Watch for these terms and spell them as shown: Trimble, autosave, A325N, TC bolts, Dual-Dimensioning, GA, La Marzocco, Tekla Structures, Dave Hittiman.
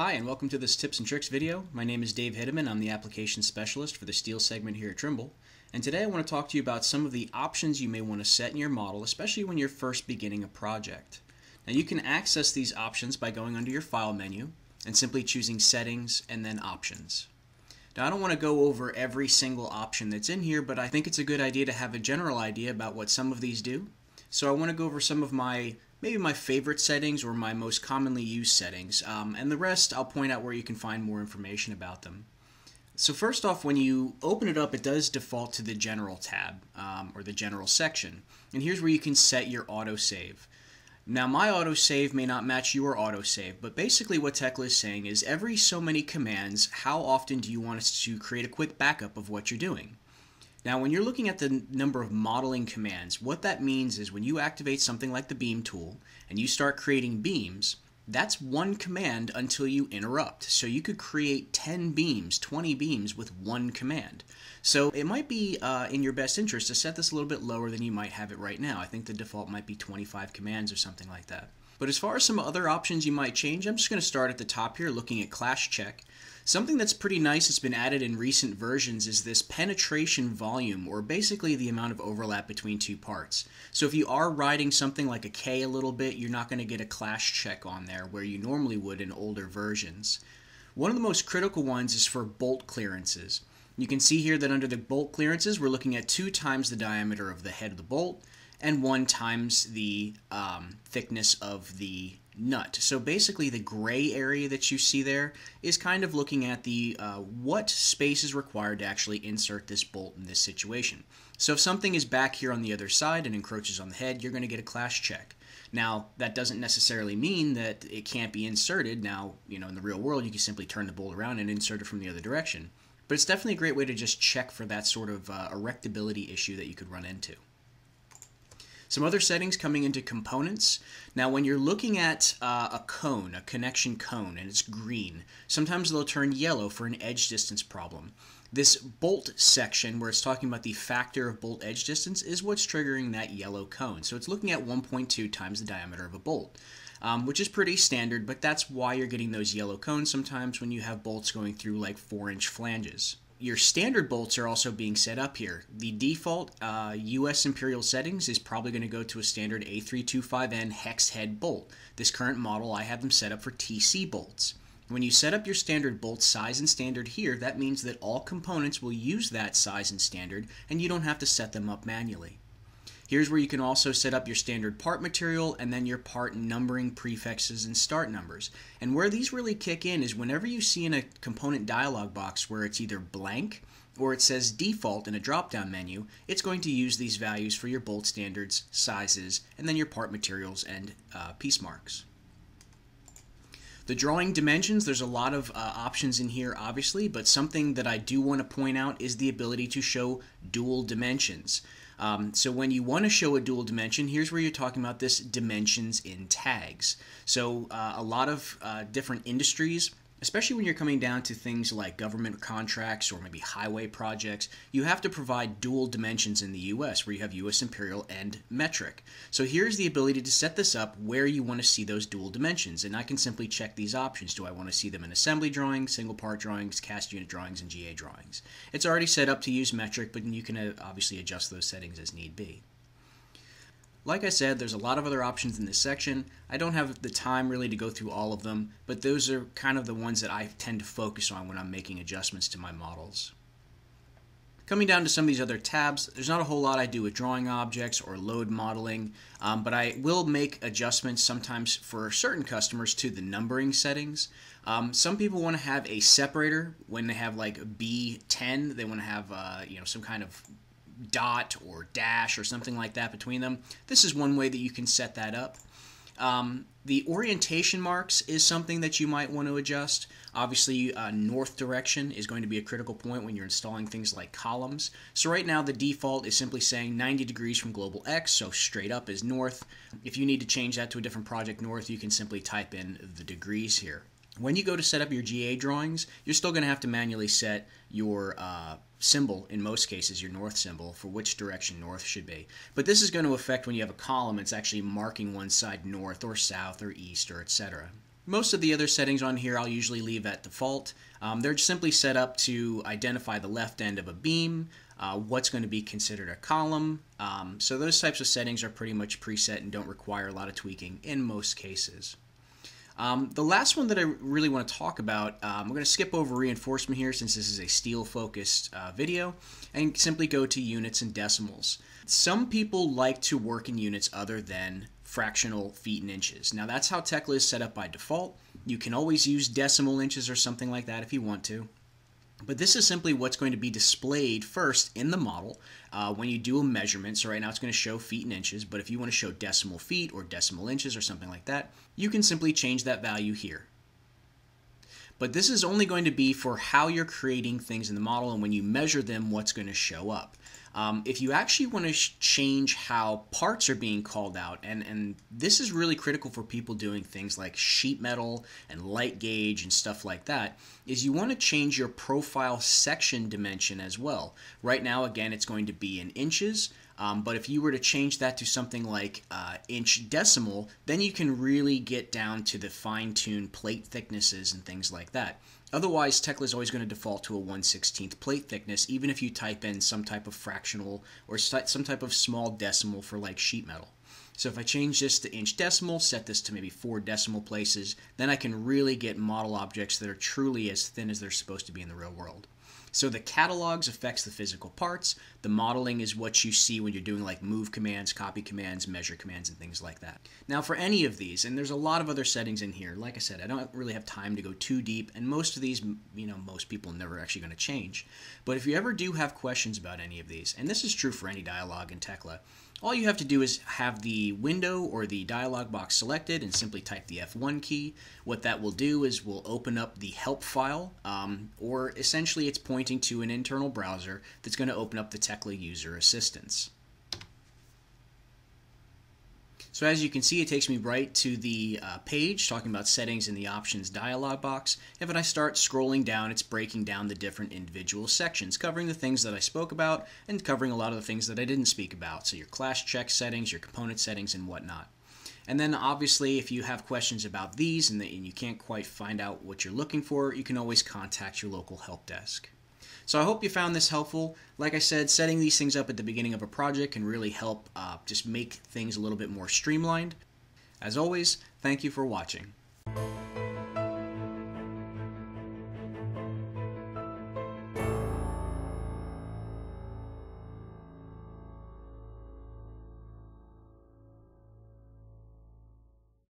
Hi, and welcome to this tips and tricks video. My name is Dave Hittiman. I'm the application specialist for the steel segment here at Trimble. And today I want to talk to you about some of the options you may want to set in your model, especially when you're first beginning a project. Now you can access these options by going under your file menu and simply choosing settings and then options. Now I don't want to go over every single option that's in here, but I think it's a good idea to have a general idea about what some of these do. So I want to go over some of maybe my favorite settings or my most commonly used settings, and the rest I'll point out where you can find more information about them. So first off, when you open it up, it does default to the General tab, or the General section, and here's where you can set your autosave. Now my autosave may not match your autosave, but basically what Tekla is saying is every so many commands, how often do you want us to create a quick backup of what you're doing? Now when you're looking at the number of modeling commands, what that means is when you activate something like the beam tool and you start creating beams, that's one command until you interrupt. So you could create 10 beams, 20 beams with one command. So it might be in your best interest to set this a little bit lower than you might have it right now. I think the default might be 25 commands or something like that. But as far as some other options you might change, I'm just going to start at the top here looking at clash check. Something that's pretty nice that's been added in recent versions is this penetration volume, or basically the amount of overlap between two parts. So if you are riding something like a K a little bit, you're not going to get a clash check on there where you normally would in older versions. One of the most critical ones is for bolt clearances. You can see here that under the bolt clearances, we're looking at 2 times the diameter of the head of the bolt and 1 times the thickness of the nut. So basically the gray area that you see there is kind of looking at the what space is required to actually insert this bolt in this situation. So if something is back here on the other side and encroaches on the head, you're going to get a clash check. Now that doesn't necessarily mean that it can't be inserted. Now, you know, in the real world you can simply turn the bolt around and insert it from the other direction. But it's definitely a great way to just check for that sort of erectability issue that you could run into. Some other settings coming into components. Now when you're looking at a cone, a connection cone, and it's green, sometimes they'll turn yellow for an edge distance problem. This bolt section where it's talking about the factor of bolt edge distance is what's triggering that yellow cone. So it's looking at 1.2 times the diameter of a bolt, which is pretty standard, but that's why you're getting those yellow cones sometimes when you have bolts going through like 4-inch flanges. Your standard bolts are also being set up here. The default US Imperial settings is probably going to go to a standard A325N hex head bolt. This current model, I have them set up for TC bolts. When you set up your standard bolt size and standard here, that means that all components will use that size and standard, and you don't have to set them up manually. Here's where you can also set up your standard part material and then your part numbering, prefixes, and start numbers. And where these really kick in is whenever you see in a component dialog box where it's either blank or it says default in a drop-down menu, it's going to use these values for your bolt standards, sizes, and then your part materials and piece marks. The drawing dimensions, there's a lot of options in here obviously, but something that I do want to point out is the ability to show dual dimensions. So when you want to show a dual dimension, here's where you're talking about this dimensions in tags. So a lot of different industries, especially when you're coming down to things like government contracts or maybe highway projects, you have to provide dual dimensions in the US where you have US Imperial and metric. So here's the ability to set this up where you want to see those dual dimensions. And I can simply check these options. Do I want to see them in assembly drawings, single part drawings, cast unit drawings, and GA drawings? It's already set up to use metric, but you can obviously adjust those settings as need be. Like I said, there's a lot of other options in this section. I don't have the time really to go through all of them, but those are kind of the ones that I tend to focus on when I'm making adjustments to my models. Coming down to some of these other tabs, there's not a whole lot I do with drawing objects or load modeling, but I will make adjustments sometimes for certain customers to the numbering settings. Some people want to have a separator when they have like B10, they want to have you know, some kind of dot or dash or something like that between them. This is one way that you can set that up. The orientation marks is something that you might want to adjust. Obviously, north direction is going to be a critical point when you're installing things like columns. So right now the default is simply saying 90 degrees from global X, so straight up is north. If you need to change that to a different project north, you can simply type in the degrees here. When you go to set up your GA drawings, you're still going to have to manually set your symbol, in most cases your north symbol, for which direction north should be. But this is going to affect when you have a column, it's actually marking one side north or south or east or etc. Most of the other settings on here I'll usually leave at default. They're simply set up to identify the left end of a beam, what's going to be considered a column. So those types of settings are pretty much preset and don't require a lot of tweaking in most cases. The last one that I really want to talk about, we're going to skip over reinforcement here since this is a steel-focused video, and simply go to units and decimals. Some people like to work in units other than fractional feet and inches. Now that's how Tekla is set up by default. You can always use decimal inches or something like that if you want to. But this is simply what's going to be displayed first in the model when you do a measurement. So right now it's going to show feet and inches, but if you want to show decimal feet or decimal inches or something like that, you can simply change that value here. But this is only going to be for how you're creating things in the model, and when you measure them, what's going to show up. If you actually want to change how parts are being called out, and this is really critical for people doing things like sheet metal and light gauge and stuff like that, is you want to change your profile section dimension as well. Right now, again, it's going to be in inches, but if you were to change that to something like inch decimal, then you can really get down to the fine-tuned plate thicknesses and things like that. Otherwise, Tekla is always going to default to a 1/16 plate thickness, even if you type in some type of fractional or some type of small decimal for like sheet metal. So if I change this to inch decimal, set this to maybe 4 decimal places, then I can really get model objects that are truly as thin as they're supposed to be in the real world. So the catalogs affects the physical parts. The modeling is what you see when you're doing like move commands, copy commands, measure commands, and things like that. Now for any of these, and there's a lot of other settings in here, like I said, I don't really have time to go too deep, and most of these, you know, most people are never actually going to change. But if you ever do have questions about any of these, and this is true for any dialog in Tekla, all you have to do is have the window or the dialog box selected and simply type the F1 key. What that will do is we'll open up the help file, or essentially it's pointing to an internal browser that's going to open up the Tekla user assistance. So as you can see, it takes me right to the page talking about settings in the options dialog box. And when I start scrolling down, it's breaking down the different individual sections, covering the things that I spoke about and covering a lot of the things that I didn't speak about. So your class check settings, your component settings, and whatnot. And then obviously, if you have questions about these and you can't quite find out what you're looking for, you can always contact your local help desk. So I hope you found this helpful. Like I said, setting these things up at the beginning of a project can really help just make things a little bit more streamlined. As always, thank you for watching.